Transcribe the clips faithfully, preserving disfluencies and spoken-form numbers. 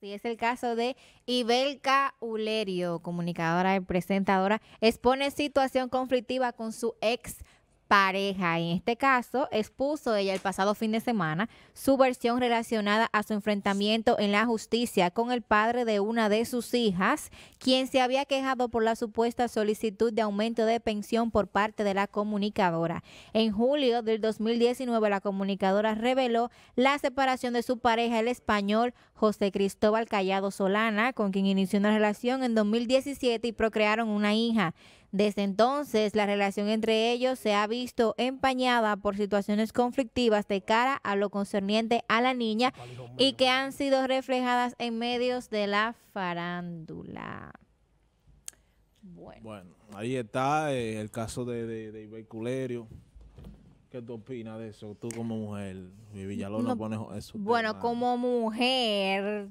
Sí, es el caso de Ibelka Ulerio, comunicadora y presentadora, expone situación conflictiva con su ex pareja. En este caso, expuso ella el pasado fin de semana su versión relacionada a su enfrentamiento en la justicia con el padre de una de sus hijas, quien se había quejado por la supuesta solicitud de aumento de pensión por parte de la comunicadora. En julio del dos mil diecinueve, la comunicadora reveló la separación de su pareja, el español José Cristóbal Callado Solana, con quien inició una relación en dos mil diecisiete y procrearon una hija. Desde entonces, la relación entre ellos se ha visto empañada por situaciones conflictivas de cara a lo concerniente a la niña y que han sido reflejadas en medios de la farándula. Bueno, bueno ahí está eh, el caso de, de, de Ibelka Ulerio. ¿Qué tú opinas de eso? Tú como mujer, mi Villalona no, pones eso. Bueno, temas. Como mujer,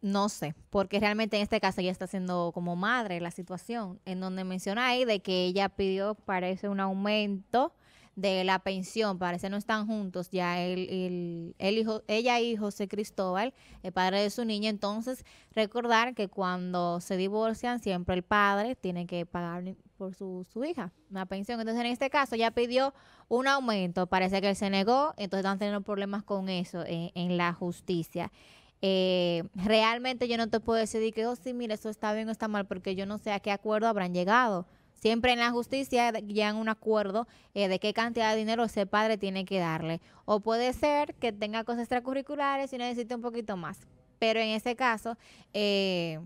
no sé, porque realmente en este caso ella está siendo como madre la situación, en donde menciona ahí de que ella pidió, parece, un aumento de la pensión, parece no están juntos, ya él, él, él hijo, ella y José Cristóbal, el padre de su niña. Entonces, recordar que cuando se divorcian, siempre el padre tiene que pagar por su, su hija, una pensión. Entonces, en este caso, ya pidió un aumento. Parece que él se negó, entonces están teniendo problemas con eso en, en la justicia. Eh, realmente yo no te puedo decir que, oh, sí, mira, eso está bien o está mal, porque yo no sé a qué acuerdo habrán llegado. Siempre en la justicia llegan un acuerdo eh, de qué cantidad de dinero ese padre tiene que darle. O puede ser que tenga cosas extracurriculares y necesite un poquito más. Pero en ese caso, eh,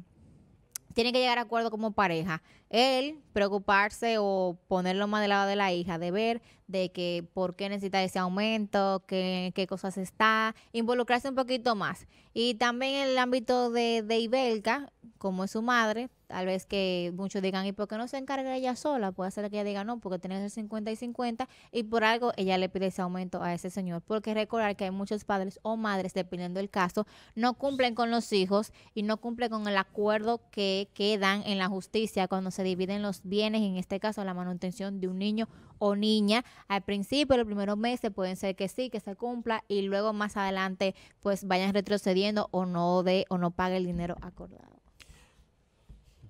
tienen que llegar a acuerdo como pareja. Él preocuparse o ponerlo más del lado de la hija, de ver de que por qué necesita ese aumento, qué, qué cosas está, involucrarse un poquito más. Y también en el ámbito de, de Ibelka, como es su madre, tal vez que muchos digan, ¿y por qué no se encarga ella sola? Puede ser que ella diga, no, porque tiene que ser cincuenta y cincuenta, y por algo ella le pide ese aumento a ese señor. Porque recordar que hay muchos padres o madres, dependiendo del caso, no cumplen con los hijos y no cumplen con el acuerdo que, que dan en la justicia cuando se dividen los bienes, en este caso la manutención de un niño o niña. Al principio, los primeros meses pueden ser que sí, que se cumpla, y luego más adelante pues vayan retrocediendo o no de o no pague el dinero acordado.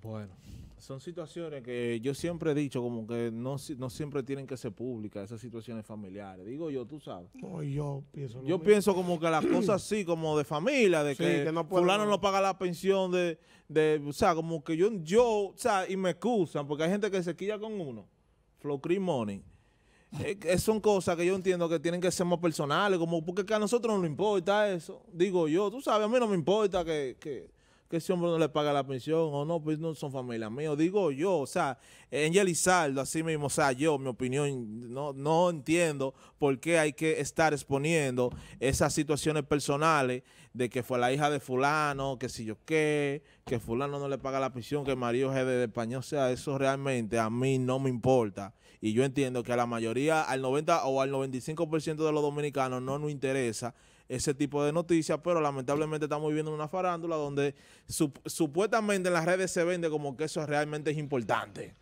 Bueno, son situaciones que yo siempre he dicho como que no, no siempre tienen que ser públicas, esas situaciones familiares. Digo yo, tú sabes. No, yo pienso lo yo mismo. Pienso como que las cosas así, como de familia, de sí, que, que no puedo, fulano no. no paga la pensión de, de... O sea, como que yo... yo o sea, y me excusan, porque hay gente que se quilla con uno. Flow Cream Money. eh, eh, son cosas que yo entiendo que tienen que ser más personales, como porque que a nosotros no nos importa eso. Digo yo, tú sabes, a mí no me importa que... que que ese hombre no le paga la pensión o no, pues no son familia mía. Digo yo, o sea, Engels Lizardo, así mismo, o sea, yo, mi opinión, no, no entiendo por qué hay que estar exponiendo esas situaciones personales de que fue la hija de fulano, que si yo qué, que fulano no le paga la pensión, que Mario G de España, o sea, eso realmente a mí no me importa. Y yo entiendo que a la mayoría, al noventa o al noventa y cinco por ciento de los dominicanos no nos interesa ese tipo de noticias, pero lamentablemente estamos viviendo en una farándula donde sup supuestamente en las redes se vende como que eso realmente es importante.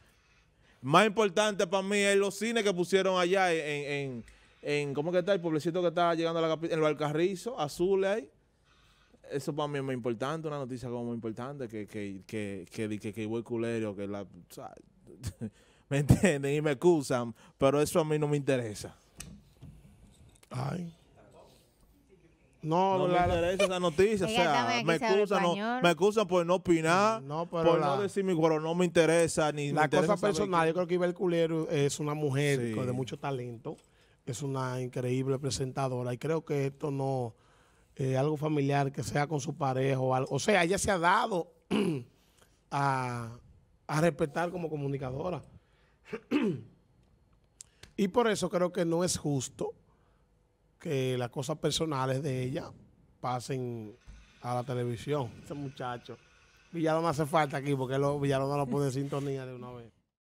Más importante para mí es los cines que pusieron allá en, en, en ¿cómo que está? El pueblecito que está llegando a la capital, en Valcarrizo, Azul ahí. Eso para mí es muy importante, una noticia como muy importante, que que que que que, que Ibelka Ulerio, que la... O sea, ¿me entienden? Y me excusan, pero eso a mí no me interesa. Ay... No, no la, me interesa esa noticia, o sea, me excusan, no, me excusan por no opinar, no, pero por la, no decir mi cuero, no me interesa. Ni la me interesa cosa personal, que... yo creo que Ibelka Ulerio es una mujer sí. de mucho talento, es una increíble presentadora, y creo que esto no es eh, algo familiar que sea con su pareja o algo. O sea, ella se ha dado a, a respetar como comunicadora. Y por eso creo que no es justo que las cosas personales de ella pasen a la televisión. Ese muchacho, Villalona hace falta aquí porque Villalona lo pone en sintonía de una vez.